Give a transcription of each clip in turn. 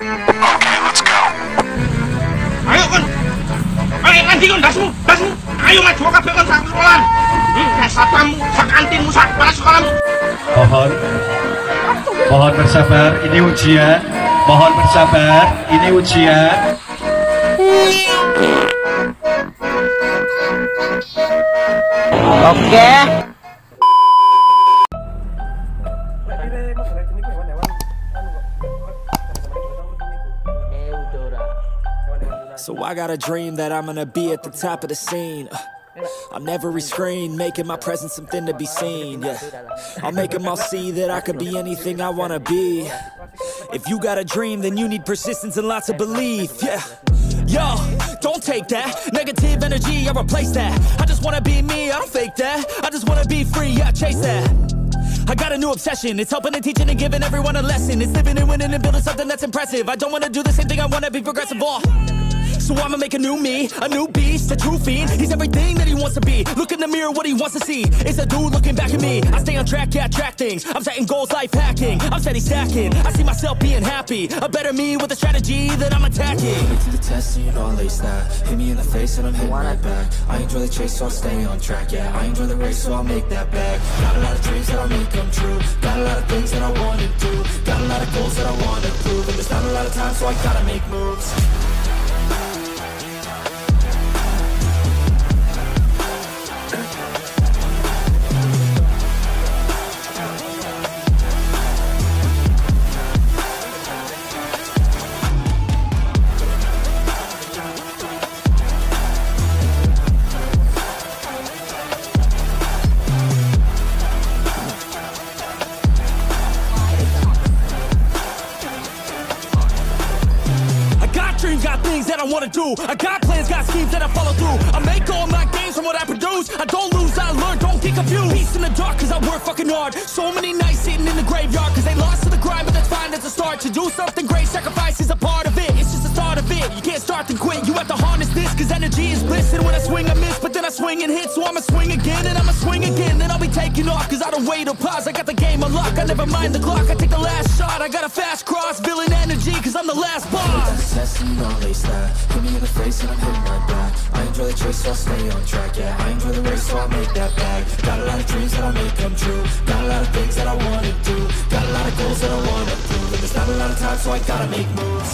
Okay, let's go. Ayo, Kon. Ayo, Antigone, Dasmu, Dasmu. Ayo, maju kabeh kon sak sekolan. Sak tamu, sak kantinmu, sak kepala sekolahmu. Mohon bersabar, ini ujian. Mohon bersabar, ini ujian. Oke. So I got a dream that I'm gonna be at the top of the scene. On every screen, making my presence something to be seen, yeah. I'll make them all see that I could be anything I wanna be. If you got a dream, then you need persistence and lots of belief, yeah. Yo, don't take that negative energy, I replace that. I just wanna be me, I don't fake that. I just wanna be free, yeah, I chase that. I got a new obsession, it's helping and teaching and giving everyone a lesson. It's living and winning and building something that's impressive. I don't wanna do the same thing, I wanna be progressive, all. So I'ma make a new me, a new beast, a true fiend. He's everything that he wants to be. Look in the mirror, what he wants to see. It's a dude looking back at me. I stay on track, yeah, I track things. I'm setting goals, life hacking. I'm steady stacking. I see myself being happy. A better me with a strategy that I'm attacking. Put to the test, so you know I'm laced now. Hit me in the face and I'm hitting right back. I enjoy the chase, so I'll stay on track, yeah. I enjoy the race, so I'll make that back. Got a lot of dreams that I'll make come true. Got a lot of things that I wanna do. Got a lot of goals that I wanna prove. And there's not a lot of time, so I gotta make moves. Got things that I want to do. I got plans, got schemes that I follow through. I make all my gains from what I produce. I don't lose, I learn, don't get confused. Peace in the dark, cause I work fucking hard. So many nights sitting in the graveyard, cause they lost to the grind, but that's fine, that's a start. To do something great, sacrifice is a part of it. It's just the start of it, you can't start to quit. You have to harness this, cause energy is bliss. And when I swing, I miss, but then I swing and hit. So I'ma swing again, and I'ma swing again. Then I'll be taking off, cause I don't wait or pause. I got the game unlocked, I never mind the clock. I take the last shot, I got a fast cross. Villain energy, cause I'm the last boss. Hit me in the face and I'm hitting right back. I enjoy the chase, so I'll stay on track, yeah. I enjoy the race, so I'll make that back. Got a lot of dreams that I'll make come true. Got a lot of things that I wanna do. Got a lot of goals that I wanna prove. And there's not a lot of time, so I gotta make moves.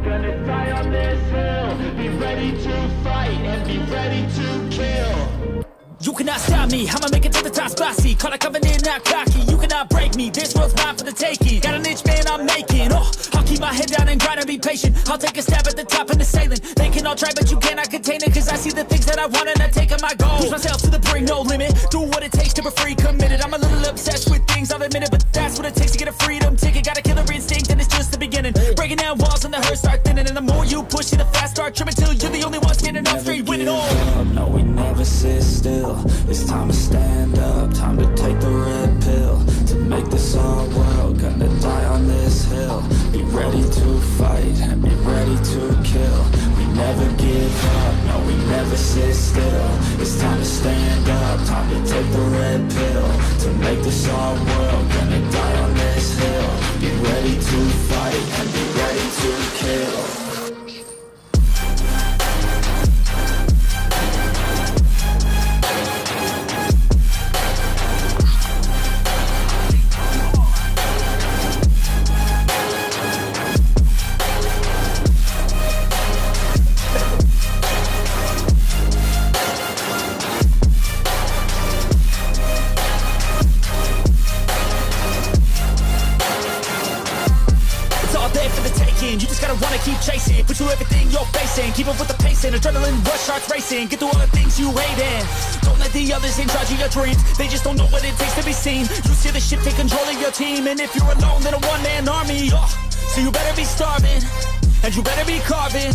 Gonna die on this hill. Be ready to fight and be ready to kill. You cannot stop me, I'ma make it to the top spicy. Call a covenant, not cocky. You cannot break me, this world's mine for the taking. Got an inch, man, I'm making. Oh, I'll keep my head down and grind and be patient. I'll take a stab at the top and the sailing. They can all try, but you cannot contain it. Cause I see the things that I want and I take on my goals. Push myself to the brink, no limit. Do what it takes to be free, committed. I'm a little obsessed with things, I'll admit it. But that's what it takes to get a freedom ticket. Got a killer instinct and it's just the beginning. Breaking down walls and the hurt start thinning. And the more you push, see the fast start trimming. Till you're the only one standing up straight, winning all. No, we never sit still. It's time to stand up, time to take the red pill. To make this our world, gonna die on this hill. Be ready to fight and be ready to kill. We never give up, no we never sit still. It's time to stand up, time to take the red pill. To make this our world, gonna die on this hill. Be ready to fight and be ready to kill. taking. You just gotta wanna keep chasing, put through everything you're facing. Keep up with the pace and adrenaline rush, hearts racing. Get through all the things you hate in. Don't let the others in charge of your dreams. They just don't know what it takes to be seen. You see the shit, take control of your team. And if you're alone, then a one-man army. So you better be starving, and you better be carving.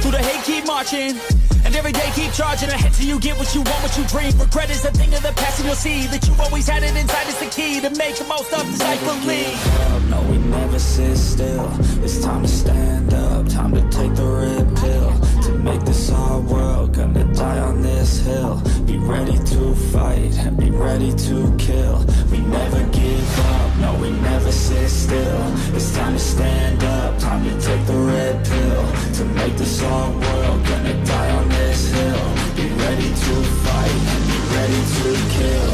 Through the hate, keep marching, and every day keep charging ahead till you get what you want, what you dream. Regret is a thing of the past, and you'll see that you've always had it inside. It's the key to make the most of this life. Believe. No, we never sit still. It's time to stand up, time to take the red pill. To make this our world, gonna die on this hill. Be ready to fight, and be ready to kill. We never give up, no, we never sit still. It's time to stand up, time to take the red pill. To make this our world, gonna die on this hill. Be ready to fight, and be ready to kill.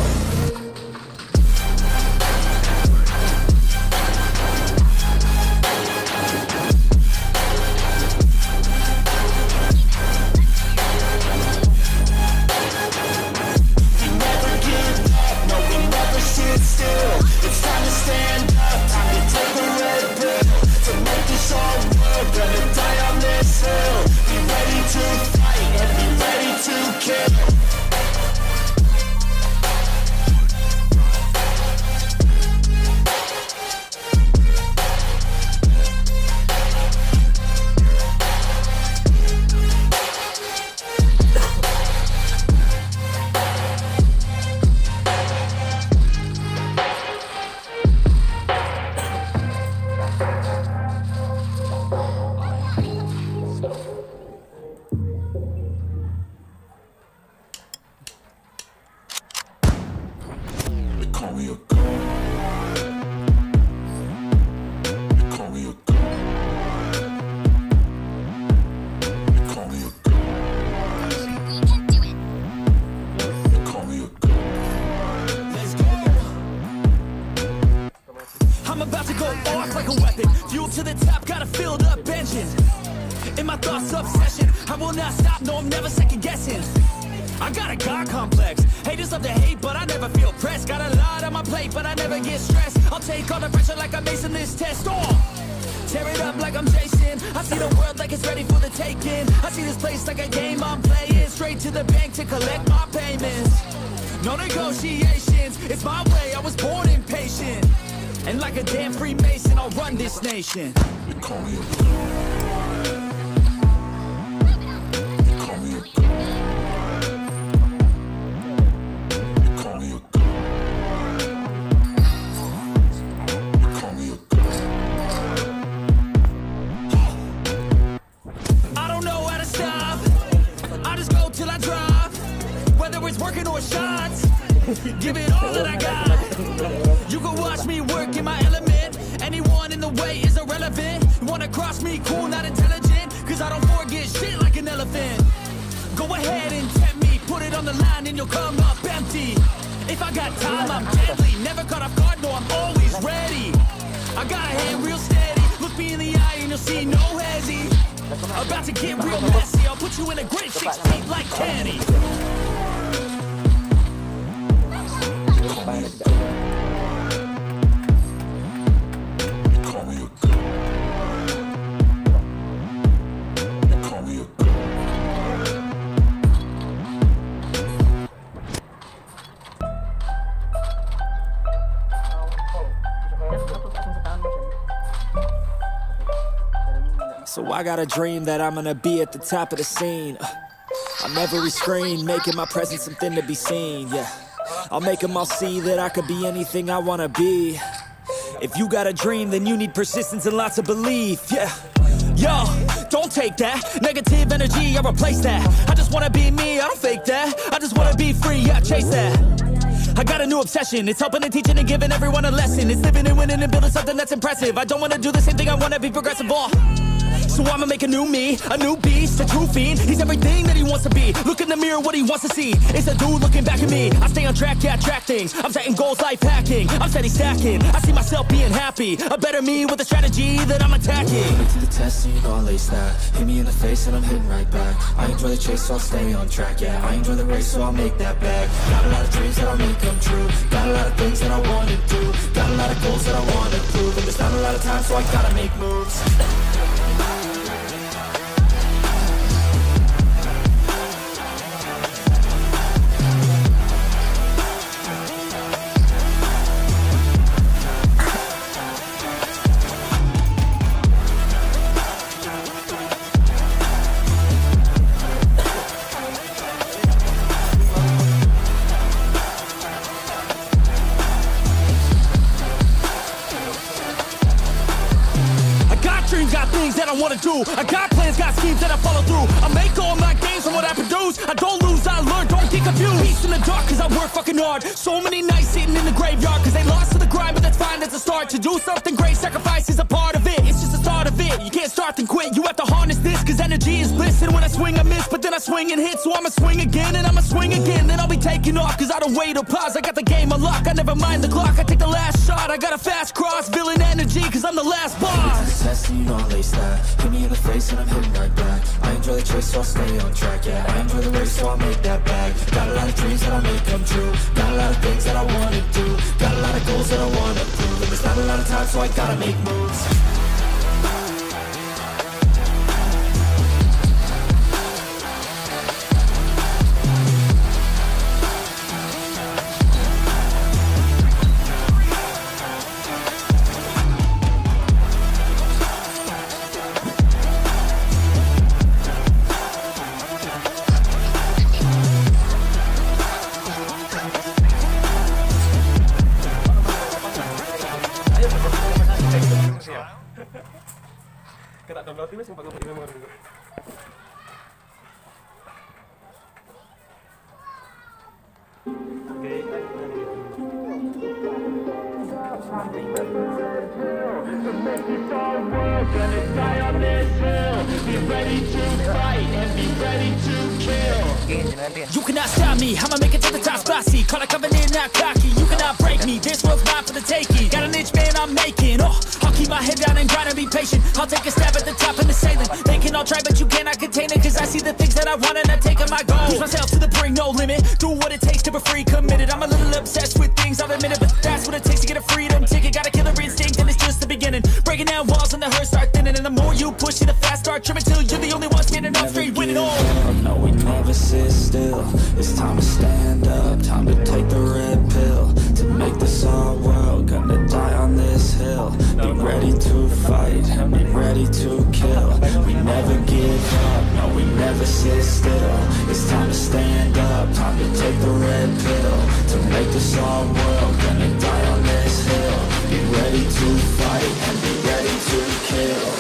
Nation. They call me a god. They call me a god. They call me a god. They call me a god. I don't know how to stop. I just go till I drop. Whether it's working or shots, give it all that I got. You can watch me work in my element. Anyone in the way is irrelevant. You wanna cross me, cool, not intelligent. Cause I don't forget shit like an elephant. Go ahead and tempt me, put it on the line and you'll come up empty. If I got time, I'm deadly. Never caught off guard, no, I'm always ready. I got a hand real steady. Look me in the eye and you'll see no hezzy. About to get real messy. I'll put you in a grid 6 feet like candy. So I got a dream that I'm gonna be at the top of the scene. On every screen, making my presence something to be seen, yeah. I'll make them all see that I could be anything I wanna be. If you got a dream, then you need persistence and lots of belief, yeah. Yo, don't take that negative energy, I replace that. I just wanna be me, I don't fake that. I just wanna be free, I chase that. I got a new obsession, it's helping and teaching and giving everyone a lesson. It's living and winning and building something that's impressive. I don't wanna do the same thing, I wanna be progressive. so I'ma make a new me, a new beast, a true fiend. He's everything that he wants to be. Look in the mirror, what he wants to see. It's a dude looking back at me. I stay on track, yeah, I track things. I'm setting goals, life hacking. I'm steady stacking. I see myself being happy. A better me with a strategy that I'm attacking. Put me to the test, so you know I'll ace that. Hit me in the face and I'm hitting right back. I enjoy the chase, so I'll stay on track, yeah. I enjoy the race, so I'll make that back. Got a lot of dreams that I'll make come true. Got a lot of things that I want to do. Got a lot of goals that I want to prove. And there's not a lot of time, so I gotta make moves. I wanna do. I got plans, got schemes that I follow through. I make all my gains from what I produce. I don't lose, I learn, don't get confused. Peace in the dark, cause I work fucking hard. So many nights sitting in the graveyard, cause they lost to the grind, but that's fine, that's a start. To do something great, sacrifice is a part of it. It's just the start of it. You can't start and quit, you have to harness this, cause energy is bliss. And when I swing, I miss, but then I swing and hit. So I'ma swing again, and I'ma swing again. Then I'll be taking off, cause I don't wait or pause. I got the game unlocked, I never mind the clock. I take the last shot, I got a fast cross. Villain energy, cause I'm the last boss. Hit me in the face and I'm hitting right back. I enjoy the chase, so I'll stay on track, yeah. I enjoy the race, so I'll make that back. Got a lot of dreams that I'll make come true. Got a lot of things that I wanna do. Got a lot of goals that I wanna prove. And there's not a lot of time, so I gotta make moves. You cannot stop me, I'ma make it to the top spicy. Call it coming in, not cocky. You cannot break me, this world's mine for the taking. Got an itch, man, I'm making. Oh, I'll keep my head down and grind and be patient. I'll take a stab at the top of the sailing. They can all try, but you cannot contain it. Cause I see the things that I want and I take on my goal. Push myself to the brink, no limit. Do what it takes to be free, committed. I'm a little obsessed with things, I'll admit it. But that's what it takes to get a freedom ticket. Got a killer instinct and it's just the beginning. Breaking down walls and the hurt start thinning. And the more you push it, the fast start trimming. Till you're the only one standing up straight, winning all. No, we never sit still. It's time to stand up, time to take the red pill. To make this our world, gonna die on this hill. Be ready to fight, and be ready to kill. We never give up, no, we never sit still. It's time to stand up, time to take the red pill. To make this our world, gonna die on this hill. Be ready to fight, and be ready to kill.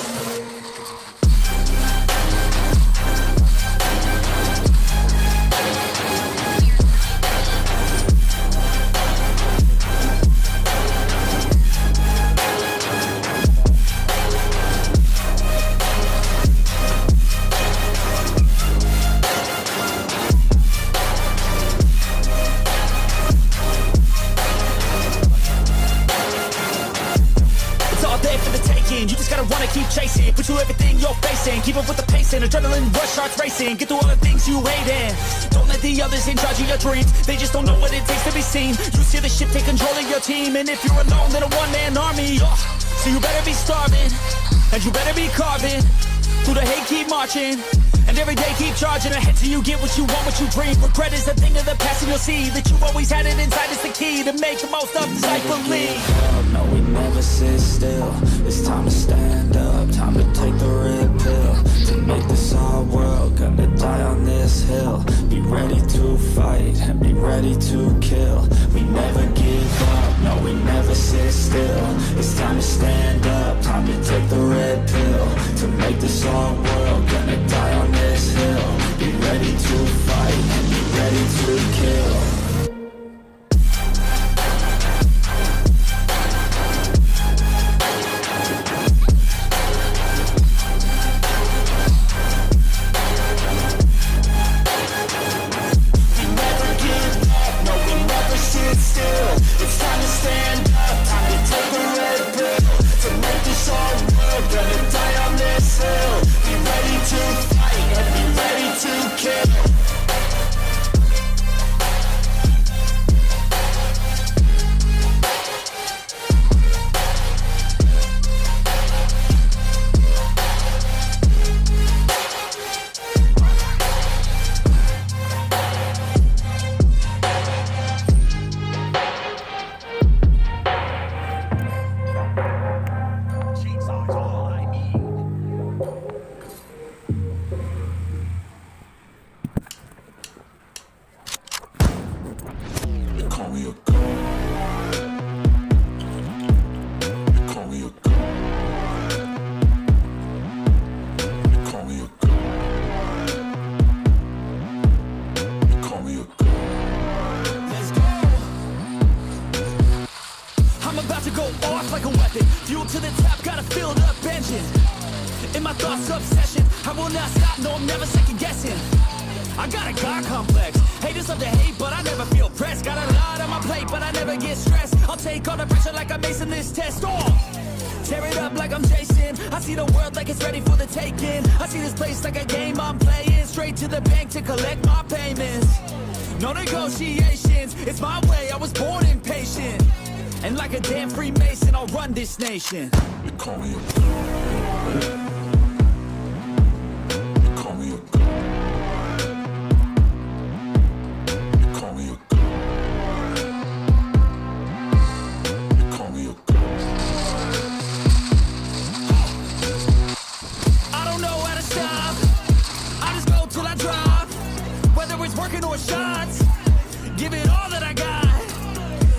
Keep chasing, put you everything you're facing. Keep up with the pacing, adrenaline rush starts racing. Get through all the things you hate in. Don't let the others in charge of your dreams. They just don't know what it takes to be seen. You see the ship take control of your team. And if you're alone, then a one-man army. So you better be starving, and you better be carving. Through the hate, keep marching, and every day keep charging ahead till you get what you want, what you dream. Regret is a thing of the past, and you'll see that you always had it inside. It's the key to make the most of this life. Believe. No, we never sit still. It's time to stand up, time to take the red pill. To make this our world, gonna die on this hill. Be ready to fight, and be ready to kill. We never give up, no, we never sit still. It's time to stand up, time to take the red pill. To make this our world, gonna die on this hill. Be ready to fight, and be ready to kill. lesson. In my thoughts, obsession. I will not stop, no, I'm never second guessing. I got a God complex. Haters love to hate, but I never feel pressed. Got a lot on my plate, but I never get stressed. I'll take all the pressure like I'm acing this test. Tear it up like I'm Jason. I see the world like it's ready for the taking. I see this place like a game I'm playing. Straight to the bank to collect my payments. No negotiations, it's my way, I was born impatient. And like a damn Freemason, I'll run this nation. They call me a god. They call me a god. They call me a god. They call me a god. I don't know how to stop. I just go till I drop. Whether it's working or shots, give it all that I got.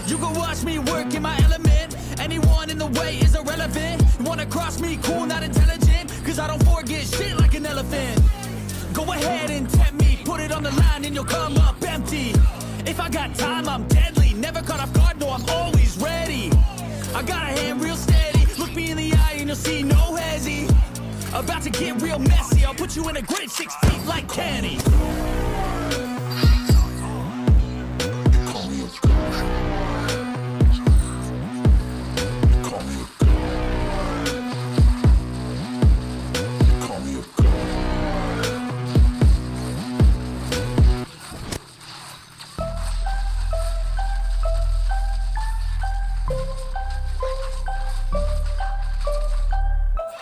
You can watch me work in my element. Anyone in the way is irrelevant. You wanna cross me, cool, not intelligent. Cause I don't forget shit like an elephant. Go ahead and tempt me. Put it on the line and you'll come up empty. If I got time, I'm deadly. Never caught off guard, no, I'm always ready. I got a hand real steady. Look me in the eye and you'll see no hezzy. About to get real messy. I'll put you in a grid 6 feet like candy.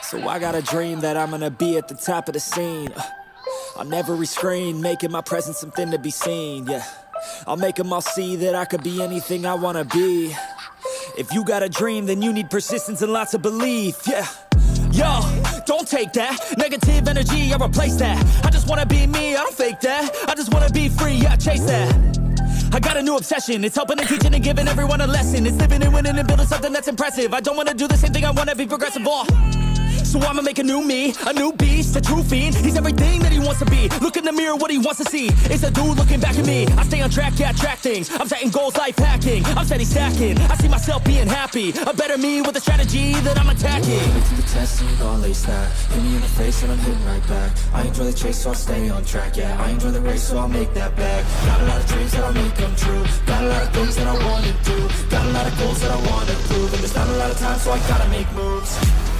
So I got a dream that I'm gonna be at the top of the scene. On every screen, making my presence something to be seen, yeah. I'll make them all see that I could be anything I wanna be. If you got a dream, then you need persistence and lots of belief, yeah. Yo, don't take that negative energy, I replace that. I just wanna be me, I don't fake that. I just wanna be free, yeah, I chase that. I got a new obsession, it's helping and teaching and giving everyone a lesson. It's living and winning and building something that's impressive. I don't wanna do the same thing, I wanna be progressive, all. So I'ma make a new me, a new beast, a true fiend. He's everything that he wants to be. Look in the mirror, what he wants to see. It's a dude looking back at me. I stay on track, yeah, I track things. I'm setting goals, life hacking. I'm steady stacking. I see myself being happy. A better me with a strategy that I'm attacking. Put it to the test and you know I'll ace that. Hit me in the face and I'm hitting right back. I enjoy the chase so I'll stay on track, yeah. I enjoy the race so I'll make that back. Got a lot of dreams that I'll make come true. Got a lot of things that I wanna do. Got a lot of goals that I wanna prove. And there's not a lot of time so I gotta make moves.